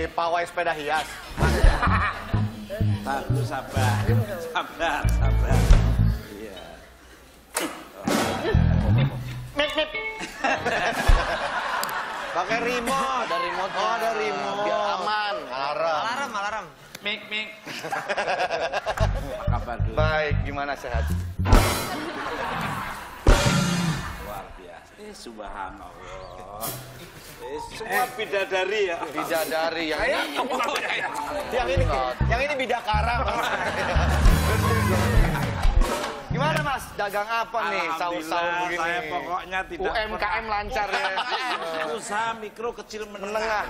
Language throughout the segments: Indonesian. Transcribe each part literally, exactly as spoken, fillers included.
di pawai sepeda hias. Sabar, sabar, sabar, sabar. Iya. Mik, mik. Pakai remote. Ada remote. Oh, ada remote. Biar aman. Alarm. Alarm, alarm. Mik, mik. Apa kabar dulu? Baik, gimana sehat? Luar biasa. Eh, subhanallah. Semua bidadari ya? Bidadari, yang ini. Yang ini, yang ini bidakara. Gimana mas, dagang apa nih saus-saus begini? Saya pokoknya tidak U M K M lancar ya. Usaha mikro kecil menengah.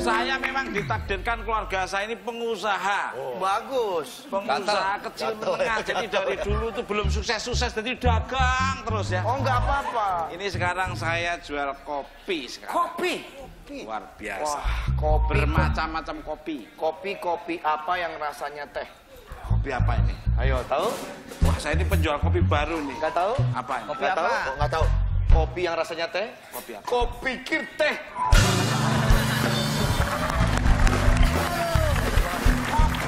Saya memang ditakdirkan keluarga saya ini pengusaha. Bagus. Pengusaha kecil menengah. Jadi dari dulu itu belum sukses-sukses, jadi dagang terus ya. Oh nggak apa-apa. Ini sekarang saya jual kopi sekarang. Kopi? Luar biasa. Bermacam-macam kopi. Kopi-kopi apa yang rasanya teh? Kopi apa ini? Ayo, tahu? Wah, saya ini penjual kopi baru nih. Gak tahu? Apa ini? Kopi gak apa? Tahu? Gak tahu. Kopi yang rasanya teh? Kopi apa? Kopi kir teh.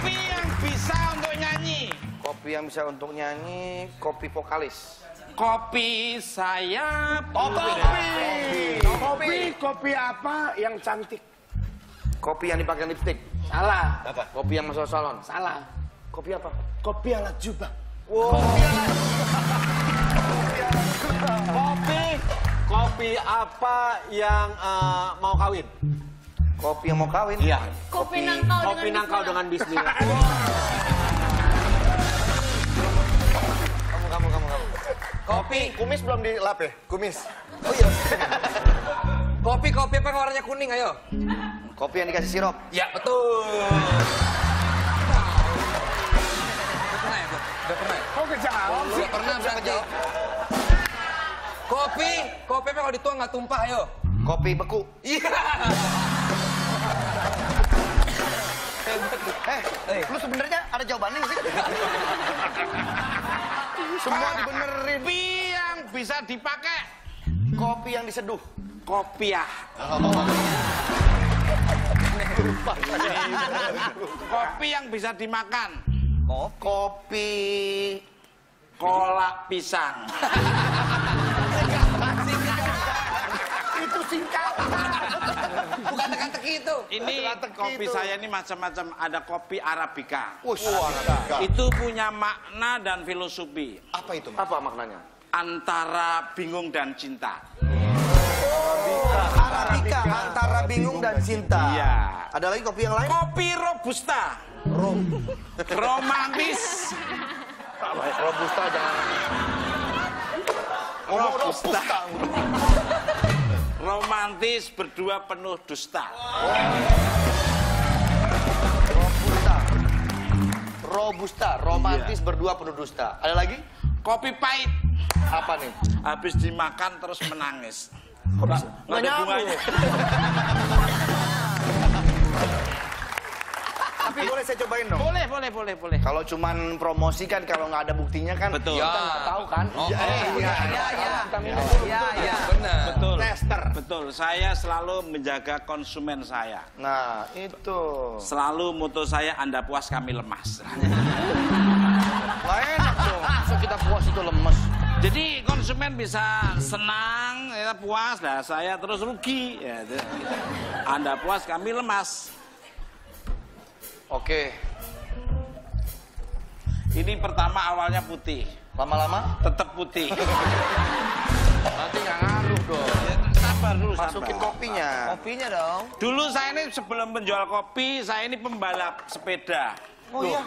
Kopi yang bisa untuk nyanyi. Kopi yang bisa untuk nyanyi, kopi vokalis. Kopi saya. Kopi. Kopi. Kopi. Kopi apa yang cantik? Kopi yang dipakai lipstik. Salah. Apa? Kopi yang masuk salon. Salah. Kopi apa? Kopi alat jubah. Wow. Kopi alat jubah. Kopi, kopi apa yang uh, mau kawin? Kopi yang mau kawin? Iya. Kopi, kopi nangkau, kopi dengan, nangkau dengan bismillah. Wow. Kamu, kamu, kamu, kamu. Kopi, kumis belum dilap ya? Kumis. Oh iya. Kopi, kopi apa yang warnanya kuning? Ayo. Kopi yang dikasih sirup. Ya betul. Udah pernah ya? Kok kejauhan sih? Pernah berarti. Kopi, kopi apa kalau dituang nggak tumpah, ayo. Kopi beku. Iya. Eh, lu sebenarnya ada jawabannya nggak sih? Semua dibenerin. Kopi yang bisa dipakai. Kopi yang diseduh. Kopiah. Kopi yang bisa dimakan. Kopi. Kopi kolak pisang. Singkatan, singkatan. Itu singkatan. Bukan teka-teki itu. Ini kopi saya ini macam-macam, ada kopi Arabica. Ush, oh, Arabica. Itu punya makna dan filosofi. Apa itu? Apa maknanya? Antara bingung dan cinta. Arabica, Arabica. Antara bingung dan cinta. Iya. Ada lagi kopi yang lain? Kopi Robusta. Rom, romantis. Robusta jangan. Robusta. Romantis berdua penuh dusta. Robusta. Robusta, romantis berdua penuh dusta. Ada lagi? Kopi pahit. Apa nih? Habis dimakan terus menangis. Nggak ada bunganya. Tapi boleh saya cobain dong? Boleh, boleh, boleh, boleh. Kalau cuman promosi kan, kalau nggak ada buktinya kan, betul. Kita nggak tahu kan? Iya, iya, iya, iya, benar. Betul. Tester. Betul. Saya selalu menjaga konsumen saya. Nah, itu. Selalu moto saya, Anda puas kami lemas. Lah enak dong. Masa kita puas itu lemes. Jadi konsumen bisa senang, ya, puas, lah saya terus rugi. Ya, Anda puas kami lemas. Oke. Ini pertama awalnya putih. Lama-lama? Tetap putih. Nanti nggak ngaruh dong. Ya, sabar dulu, masukin sabar. Kopinya. Kopinya dong. Dulu saya ini sebelum menjual kopi, saya ini pembalap sepeda. Oh loh. Iya?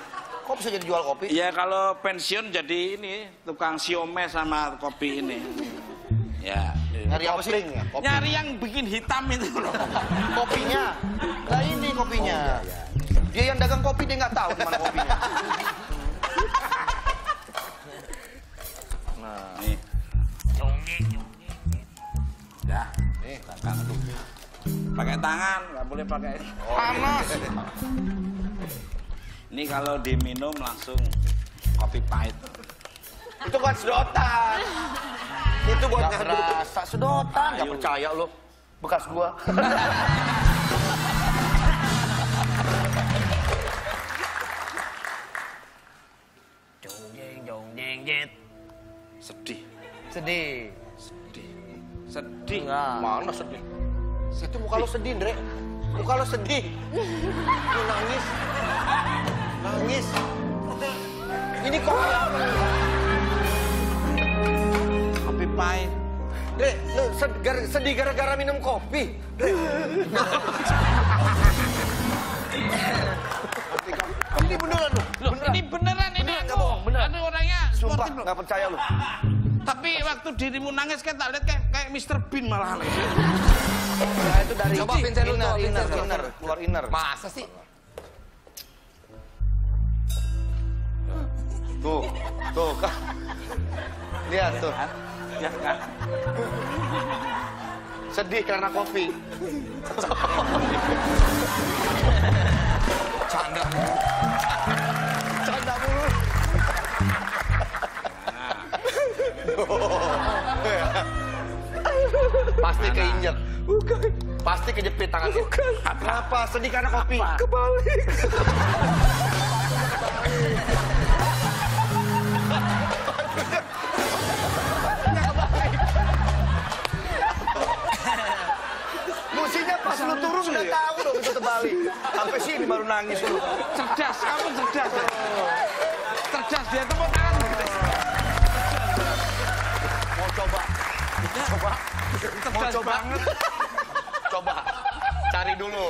Kok bisa jadi jual kopi? Iya, kalau pensiun jadi ini, tukang siomay sama kopi ini. Ya, nyari apa sih? Nyari yang bikin hitam itu loh. Kopinya. Nah ini kopinya. Oh, iya, iya. Dia yang dagang kopi, dia nggak tahu kemana kopinya. Nah, nih. Ya, nih, tangan dulu. Pakai tangan, nggak boleh pakai. Panas. Ini kalau diminum langsung kopi pahit. Itu buat sedotan. Itu buat ngerasa sedotan. Nggak percaya lo, bekas gua. Sedih. Sedih. Sedih. Nah. Mana sedih? Itu muka lo sedih, Ndre. Muka lo sedih. Lu nangis. Nangis. Ini kok kopi pahit. Dre, lu sedih gara-gara minum kopi. Dre. Ini beneran lu. Beneran. Ini beneran ini beneran, aku. Beneran. Ini orangnya sportif lu. Gak percaya lu. Tapi waktu dirimu nangis kan tak lihat kayak kayak mister Bean malah. Nah, itu dari coba Vincent lu keluar inner, inner, inner, keluar inner. Masa sih? Tuh, tuh kan. Lihat tuh. Ya, kan? Sedih karena kopi. Canda. Canda mulu. Pasti keinjek. Bukan. Pasti kejepit tangannya. Bukan. Kenapa? Sedih karena kopi. Apa? Kebalik. Lu turun udah tahu dong itu terbalik. Sampai sini baru nangis lu. Cerdas, kamu cerdas. Ya? Cerdas dia tepuk tangan. Mau coba. Coba. Mau coba banget. Coba. Cari dulu.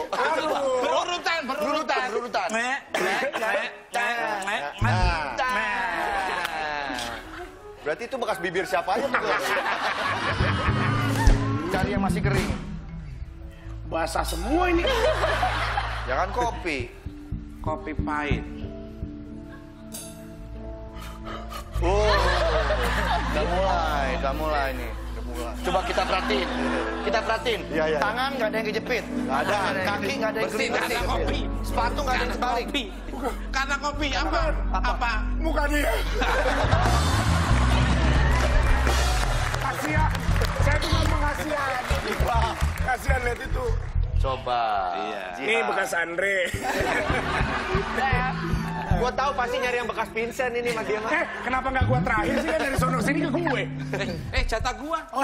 Berurutan, berurutan, berurutan. Nek, nek, nek, nek, nek. Berarti itu bekas bibir siapa aja tuh? Cari yang masih kering. Basah semua ini. Jangan kopi. Kopi pahit. Oh, udah mulai, udah mulai nih. Udah mulai. Coba kita perhatiin. Kita perhatiin. Ya, ya, tangan nggak ya. Ada yang kejepit. Nggak ada. Kaki nggak ada yang kejepit. Karena kopi. Sepatu nggak ada yang terbalik. Karena kopi. Apa? Apa? Apa? Muka dia. Kasihan. Saya cuma mengasihan. Kasihan lihat itu. Coba. Iya. Ini bekas Andre. Gue tahu pasti nyari yang bekas Vincent ini Mas Dimas. Eh, kenapa nggak gue terakhir sih kan dari sono sini ke gue? Eh, eh jatah gue. Oh.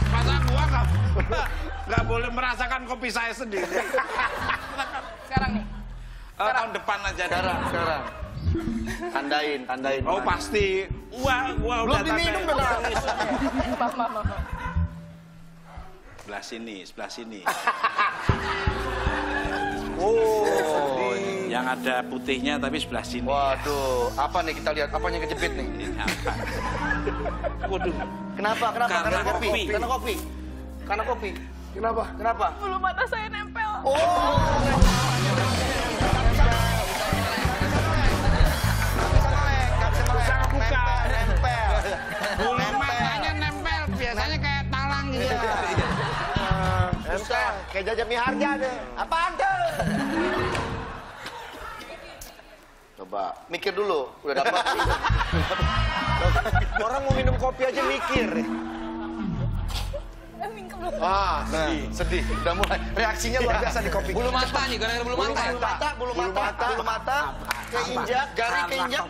Masa gue nggak boleh merasakan kopi saya sendiri. Sekarang nih. Sekarang. Tahun depan aja darah. Sekarang. Tandain, tandain. Oh mana? Pasti. Wah, wah udah diminum benar. Maaf, maaf, maaf. Sebelah sini, sebelah sini. Oh, sedih. Yang ada putihnya tapi sebelah sini. Waduh, apa nih kita lihat? Apanya kejepit nih? Apa? Waduh. Kenapa? Kenapa? Karena, Karena kopi. kopi. Karena kopi. Karena kopi. Kenapa? Kenapa? Bulu mata saya nempel. Oh. Bulu matanya nempel, biasanya kayak talang gitu. Nempel, kayak jajami harga deh. Apaan tuh? Coba, mikir dulu. Udah dapat. Orang mau minum kopi aja mikir. Ah, sedih, sedih. Udah mulai. Reaksinya luar biasa di kopi. Bulu mata nih, gara-gara bulu mata. Bulu mata, bulu mata, bulu mata. Keinjak, jari keinjak,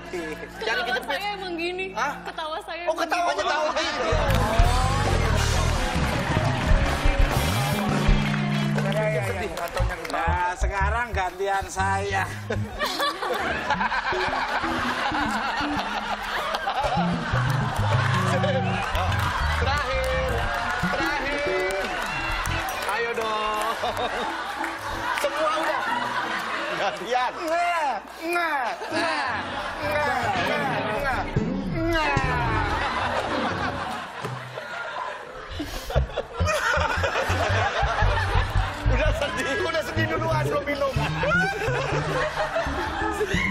jari kejepit. Ketawa saya emang gini. Hah? Ketawa saya. Oh, ketawanya tahu gitu. Nah, sekarang gantian saya. Semua udah. Gantian. Nggak, nggak, nggak, nggak, nggak, nggak. Udah sedih, udah sedih duluan belum minum.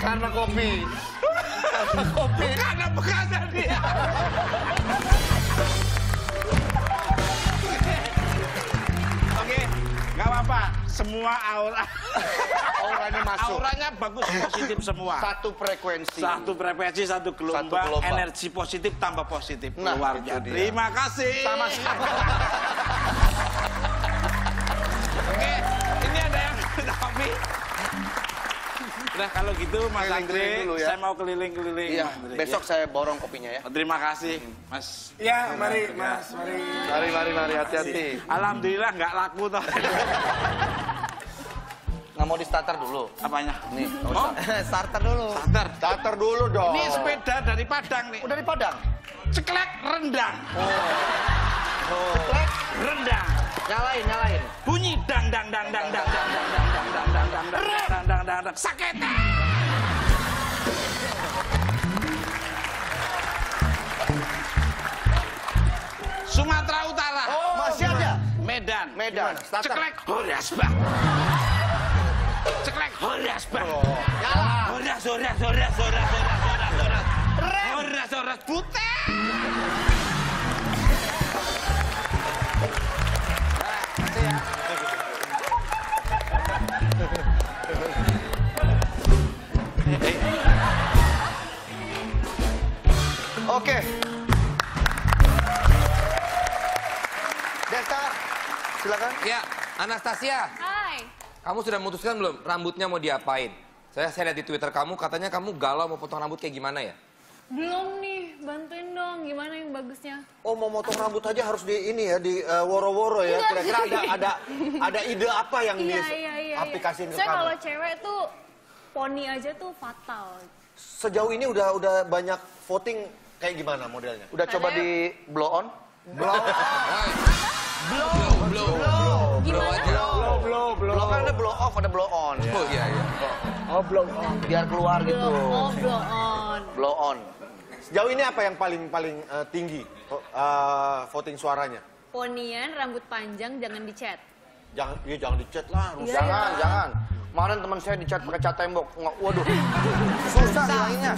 Karena kopi. Karena kopi. Karena bekasnya dia. Gak apa-apa, semua aura auranya masuk. Auranya bagus, positif semua. Satu frekuensi. Satu frekuensi, satu gelombang, satu gelombang. Energi positif tambah positif. Nah, keluarga. Terima kasih. Sama-sama. Oke, ini ada yang tapi Nah kalau gitu Mas Andre, dulu, ya. Saya mau keliling-keliling. Iya, besok ya. Saya borong kopinya ya. Terima kasih Mas. Iya, mari Mas, mari. Mari, mari, mari, hati-hati. Alhamdulillah nggak laku toh. Nggak mau di starter dulu? Apanya? Nih, oh? Starter dulu. Starter? Starter dulu dong. Ini sepeda dari Padang nih. Oh, dari Padang? Ceklek rendang. Oh. Oh. Ceklek rendang. Nyalain, nyalain. Bunyi dang dang dang dang dang dang dang dang dang dang dang dang dang dang dang dang saketa. Sumatera Utara. Masih ada. Medan. Medan. Ceklek horas bang. Ceklek horas bang. Nyala. Horas horas horas horas horas horas horas. Horas horas putih. Oke. Desta, silakan. Ya, Anastasia. Hai. Kamu sudah memutuskan belum rambutnya mau diapain? Saya saya lihat di Twitter kamu katanya kamu galau mau potong rambut kayak gimana ya? Belum nih, bantuin dong gimana yang bagusnya. Oh, mau potong rambut aja harus di ini ya, di uh, woro-woro ya. Kira-kira ada ada ada ide apa yang iya, di iya, iya, aplikasiin iya. Ke kamu? Saya kalau cewek tuh poni aja tuh fatal. Sejauh ini udah udah banyak voting. Kayak gimana modelnya? Udah Ada coba yang... di blow on? Blow on. Blow, blow, blow. Gimana? Blow, blow, blow, blow. Blow kan ada blow off, ada blow on. Yeah. Oh iya, iya. Oh, blow on. Biar keluar blow, gitu. Oh, blow on. Blow on. Sejauh ini apa yang paling-paling uh, tinggi uh, voting suaranya? Ponian, rambut panjang, jangan dicat. Jangan, iya jangan dicat lah. Jangan, jangan. jangan. Kemarin teman saya dicat pakai cat tembok, waduh, susah lainnya.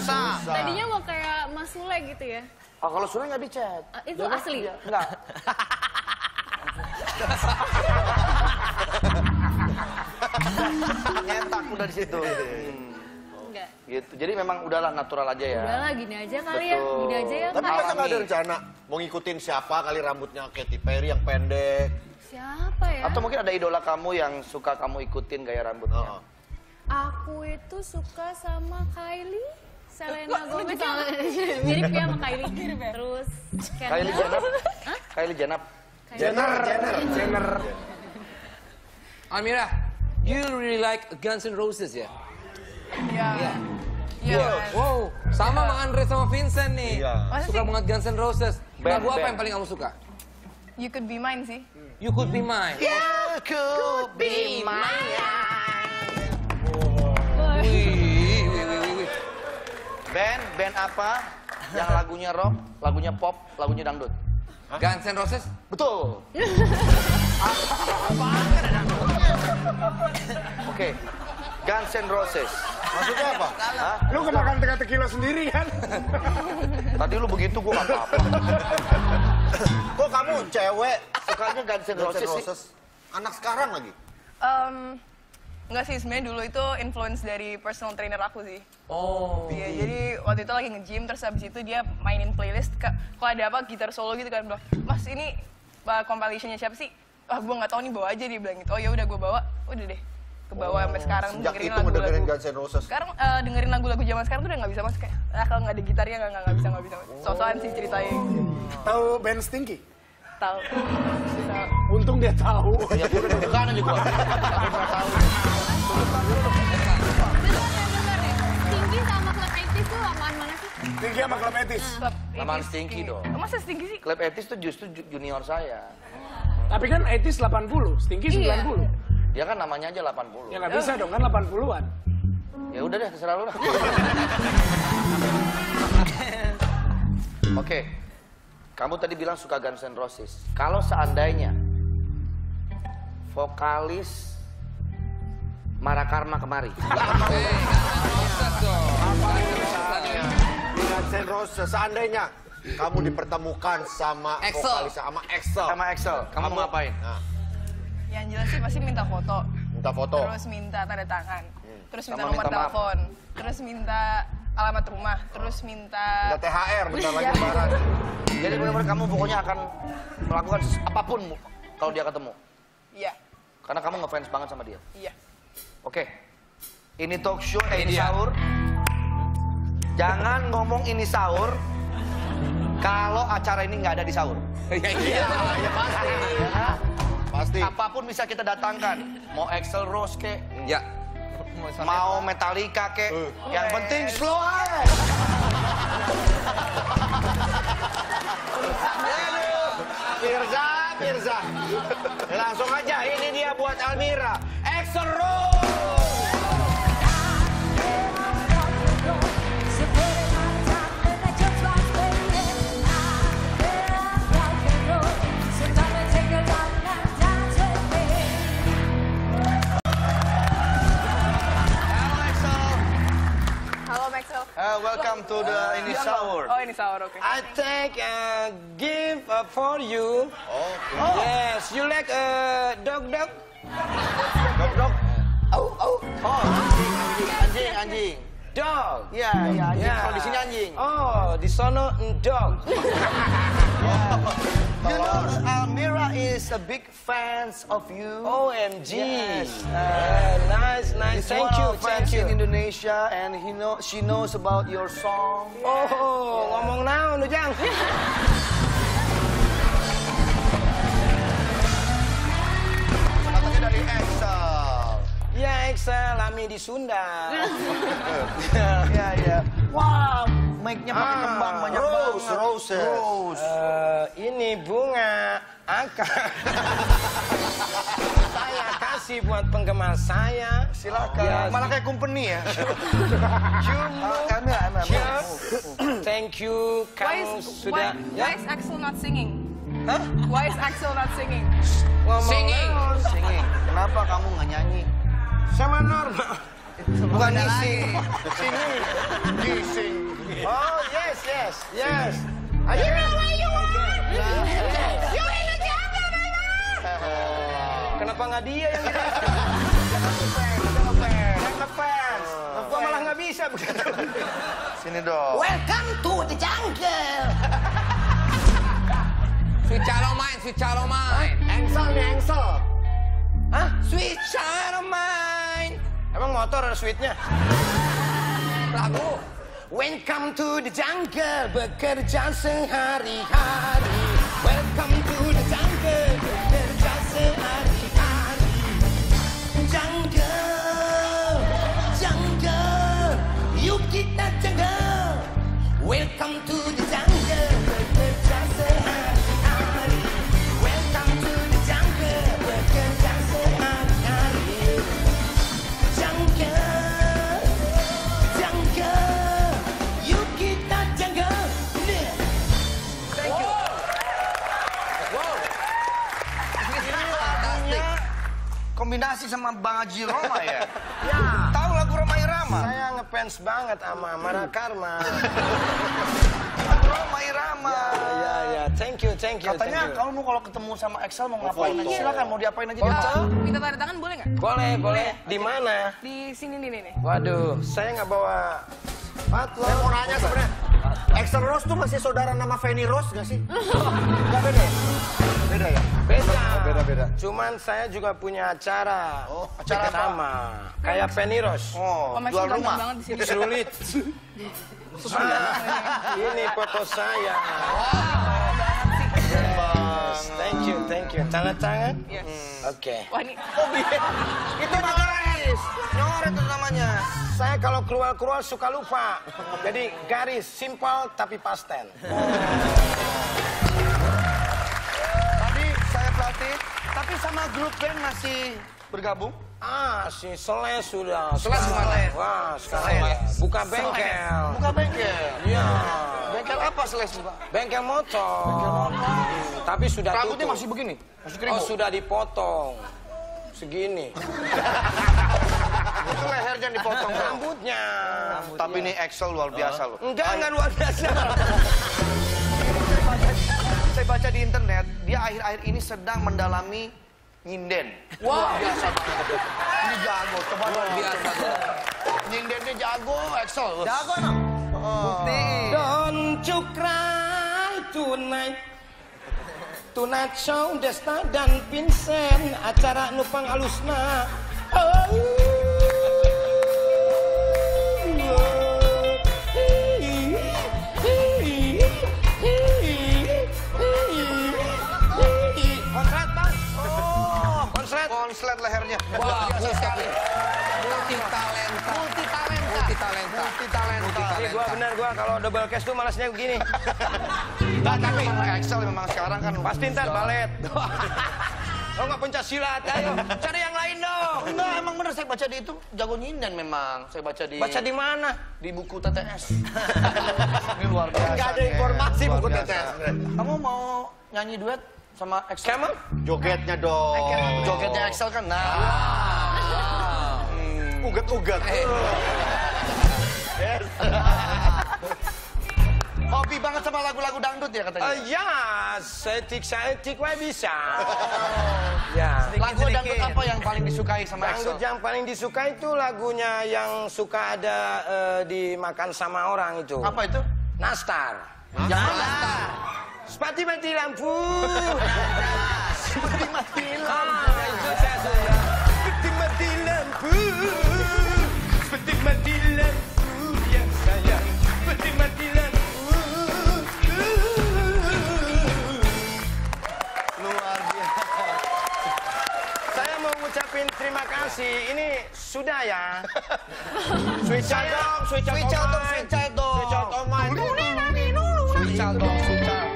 Tadinya mau kayak Mas Sule gitu ya? Oh, kalau Sule nggak dicat. Uh, itu jadi asli? Ya? Enggak. Nyetak udah di situ. Hmm. Enggak. Gitu. Jadi memang udahlah natural aja ya. Udahlah gini aja kali ya, gini aja ya. Tapi kita nggak ada rencana mau ngikutin siapa kali rambutnya Katy Perry yang pendek. Siapa ya? Atau mungkin ada idola kamu yang suka kamu ikutin gaya rambutnya? Uh-huh. Aku itu suka sama Kylie, Selena Gomez, mirip ya sama Kylie. Terus Kendall. Kylie Jenner. Hah? Kylie Jenner. Jenner. Jenner. Jenner. Almira, you really like Guns N' Roses ya? Iya. Iya. Wow, sama sama Andre sama Vincent nih. Yeah. Suka banget Guns N' Roses. Lagu apa yang paling kamu suka? You Could Be Mine sih. You Could Be Mine. You Could Be Mine. Wih, wih, wih, wih. Band, band apa yang lagunya rock, lagunya pop, lagunya dangdut? Guns N' Roses? Betul. Oke, Guns N' Roses. Maksudnya apa? Lu kemakan teka-tekila sendiri kan? Tadi lu begitu, gua gak apa-apa. Kok kamu cewek sukanya Guns N' Roses sih? Anak sekarang lagi? Um, enggak sih, sebenarnya dulu itu influence dari personal trainer aku sih. Oh. Iya, jadi waktu itu lagi nge-gym, terus habis itu dia mainin playlist. Kalau ada apa, gitar solo gitu kan. Bilang, Mas ini compilation-nya siapa sih? Wah, gue gak tau nih, bawa aja. Dia bilang gitu, oh ya udah gue bawa, udah deh. Ke bawah oh, sampai sekarang dengerin lagu-lagu. Sekarang uh, dengerin lagu-lagu zaman sekarang tuh udah nggak bisa mas kayak. Nah, kalau nggak ada gitarnya nggak nggak bisa nggak bisa. Sosokan sih ceritain. Tahu band Stinky? Tahu. Untung dia tahu. Ya, bukan aja gua. Tahu. Bener-bener ya. Stinky sama Club Etis tuh lamaan mana sih? Stinky sama Club Etis. Lamaan Stinky dong. Masa Stinky sih? Club Etis tuh justru junior saya. Tapi kan Etis delapan puluh, Stinky sembilan puluh. Dia kan namanya aja delapan puluh. Ya nggak bisa dong, kan delapan puluhan. Ya udah deh, terserah lu lah. Oke, kamu tadi bilang suka Guns N' Roses. Kalau seandainya vokalis Marakarma kemari. Guns N' Roses, seandainya kamu dipertemukan sama vokalis sama Axl. Sama Axl, kamu mau ngapain? Yang jelas sih pasti minta foto. Minta foto. Terus minta tanda tangan. Hmm. Terus minta Sama nomor minta telepon. Maaf. Terus minta alamat rumah. Terus minta... Minta T H R bentar lagi lebaran. Jadi benar-benar kamu pokoknya akan melakukan apapun kalau dia ketemu. Iya. Karena kamu ngefans banget sama dia. Iya. Oke. Ini talk show, eh, ini sahur. Jangan ngomong ini sahur kalau acara ini nggak ada di sahur. Iya, ya pasti. Pasti. Apapun bisa kita datangkan. Mau Axl Rose kek. Ya. Mau Metallica kek. Uh. Yang yes. penting slow aja. Mirza, Mirza. Langsung aja. Ini dia buat Almira. Axl Rose. Uh, welcome to the uh, Ini Sahur. Oh, Ini Sahur, okay. I take a gift uh, for you. Oh, oh. Yes, you like a dog dog? Dog dog? Oh, oh. Oh, anjing, anjing. Dog. Ya, ya, anjing. Kalau di sini anjing. Oh, di sono dog. You know, Almira is a big fans of you. O M G. Yes. Uh, nice, nice. Thank you, fans in Indonesia, and he know, she knows about your song. Oh, ngomong now, Nujang. Katanya dari Axl. Ya, Axl, kami di Sunda. Ya, ya. Wow, mic-nya pakai kembang banyak banget. Rose, Rose. Ini bunga akar. Saya kasih buat penggemar saya. Silakan. Malah kayak company ya. Cheers. Thank you. Kamu sudah. Why is Axl not singing? Huh? Why is Axl not singing? Singing. Singing. Kenapa kamu nggak nyanyi? Sama normal. Bukan ising, sini, ising. Oh yes, yes, yes. You know where you are. You in the jungle, baby. Kenapa nggak dia yang kita? Ngefans, gua malah nggak bisa begitu. Sini dong. Welcome to the jungle. Sweet Child of Mine, Sweet Child of Mine. Axl nih, Axl. Hah? Sweet Child of Mine. Emang motor ada sweetnya? Lagu Welcome to the Jungle, bekerja sehari-hari. Welcome to the Jungle, bekerja sehari-hari. Jungle, jungle, yuk kita jungle. Welcome to the Jungle, bekerja sehari-hari. Kombinasi sama Bang Haji Roma ya? Ya. Tahu lagu Roma Irama? Saya ngefans banget sama Marakarma. Roma Irama. Ya, ya, thank you, thank you. Katanya kamu kalau ketemu sama Axl mau ngapain aja? Silakan, mau diapain aja. Minta tanda tangan boleh nggak? Boleh, boleh. Di mana? Di sini nih nih. Waduh, saya nggak bawa patlon. Saya mau nanya sebenarnya, Axl Rose tuh masih saudara nama Feni Rose nggak sih? Nggak beda. Beda ya? Beda. Beda-beda. Cuman saya juga punya acara. Oh, acara sama. Kayak Feni Rose. Oh, jual rumah. Sulit. Ini foto saya. Thank you, thank you. Tanda tangan? Yes. Oke. Itu garis. Nyor itu namanya. Saya kalau keluar-keluar suka lupa. Jadi garis, simple tapi pasten. Tapi sama grup band masih bergabung? Ah, si Selena sudah. Selena kemarin. Wah, sekarang buka bengkel. Buka bengkel. Iya. Bengkel apa Selena? Bengkel motor. Tapi sudah tutup. Rambutnya masih begini? Masih keribu? Oh, sudah dipotong. Segini. Itu leher jangan dipotong rambutnya. Tapi ini Axl luar biasa loh. Enggak, enggak luar biasa. Saya baca di internet, dia akhir-akhir ini sedang mendalami nyinden. Wah, biasa banget. Ini jago, coba luar biasa. Nyindennya jago, Axl. Jago, no? Bukti. Don cukrai tunai. Tunai show, Desta dan Vincent. Acara Nupang Alusna. Oh. Gua benar gua kalau double case tuh malasnya begini. Nah, tapi Axl memang sekarang kan pasti ntar balet. Lo nggak pencak silat, ayo cari yang lain dong. Enggak, emang bener saya baca di itu jago nyindan memang. Saya baca di. Baca di mana? Di buku T T S. Ini luar biasa. Gak ada informasi buku T T S. Kamu mau nyanyi duet sama Axl? Kamu? Jogetnya dong. Jogetnya Axl kan, nah. Uget-uget. Yes. Hobi banget sama lagu-lagu dangdut ya katanya? Uh, ya, setik-setik wah bisa. Oh. Ya. Lagu dangdut apa yang paling disukai sama Axl? Dangdut yang paling disukai itu lagunya yang suka ada uh, dimakan sama orang itu. Apa itu? Nastar. Hah? Jangan nastar. Seperti mati lampu. Seperti mati lampu. Itu saya suka. Seperti mati lampu. Seperti mati lampu yang saya. Seperti mati lampu. Terima kasih, ini sudah ya. Sweet Child of, Sweet Child of, Sweet Child of, Sweet Child of Mine. Sweet Child of, Sweet Child of.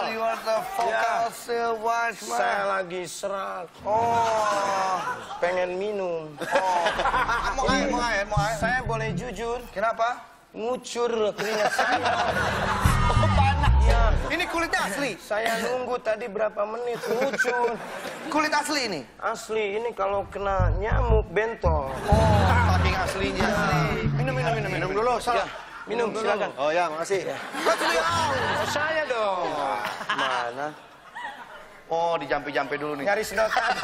Ah, tepuk tangan dong buat. Saya lagi serak. Oh, pengen minum. Oh, mau air, mau air, mau air. Saya boleh jujur. Kenapa? Ngucur keringat saya. Oh, panas. Ya. Ini kulitnya asli. Saya nunggu tadi berapa menit ngucur. Kulit asli ini. Asli ini kalau kena nyamuk bentol. Oh, saking aslinya. Asli. Minum, minum, minum, minum dulu. Salah. Minum, silakan. Oh ya, makasih. Kasih saya dong. Mana? Oh, dijampi-jampi dulu nih. Nyari sedotan.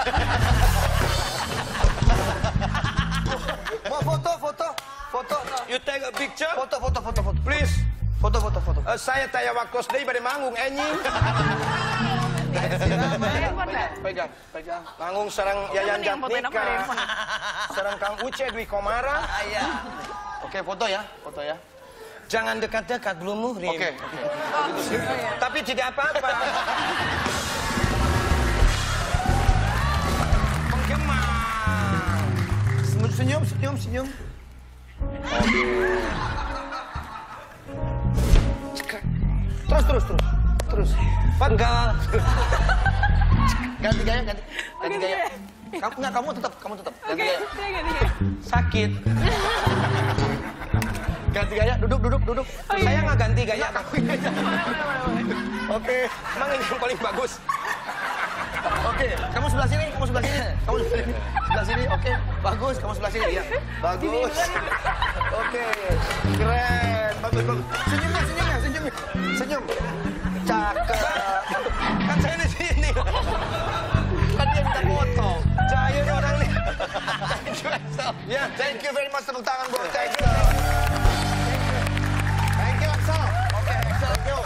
Mau foto, foto, foto. You take a picture? Foto, foto, foto, foto. Please. Foto, foto, foto. Uh, saya tanya waktu sedih pada manggung, enjing. Pegang, pegang. Manggung serang Yayan Jatnika. Serang Kang Uce, Dwi Komara. Oke, foto ya, foto ya. Jangan dekat-dekat, belum muhrim. Oke. Tapi tidak apa-apa. Senyum, senyum, senyum. Aduh. Terus, terus, terus. Terus. Pegal. Ganti gaya, ganti. Ganti gaya. Kamu, enggak, kamu tetap, kamu tetap. Ganti gaya. Sakit. Ganti gaya, duduk, duduk, duduk. Saya nggak ganti gaya. Oke. Emang ini yang paling bagus. Oke, kamu sebelah sini, kamu sebelah sini, kamu sebelah sini, sebelah sini, oke, bagus, kamu sebelah sini, ya, bagus, oke, keren, bagus, bagus, senyumnya, senyumnya, senyumnya, senyum, cakep, kan saya di sini, kan dia minta foto, saya orang nih, thank you, Axl, ya, thank you very much, tepuk tangan buat Axl, thank you, Axl, oke, Axl, yuk.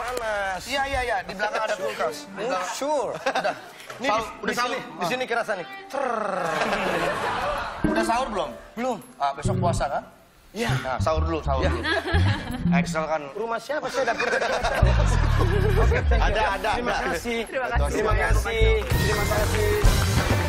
Panas. Iya, iya, iya. Di belakang ada kulkas. Sure. Udah. Ini di sini, di sini kerasa nih. Udah sahur belum? Belum. Ah, besok puasa kan? Iya. Nah, sahur dulu, sahur dulu. Axl kan. Rumah siapa sih dapur dari Axl? Ada, ada. Terima kasih. Terima kasih. Terima kasih.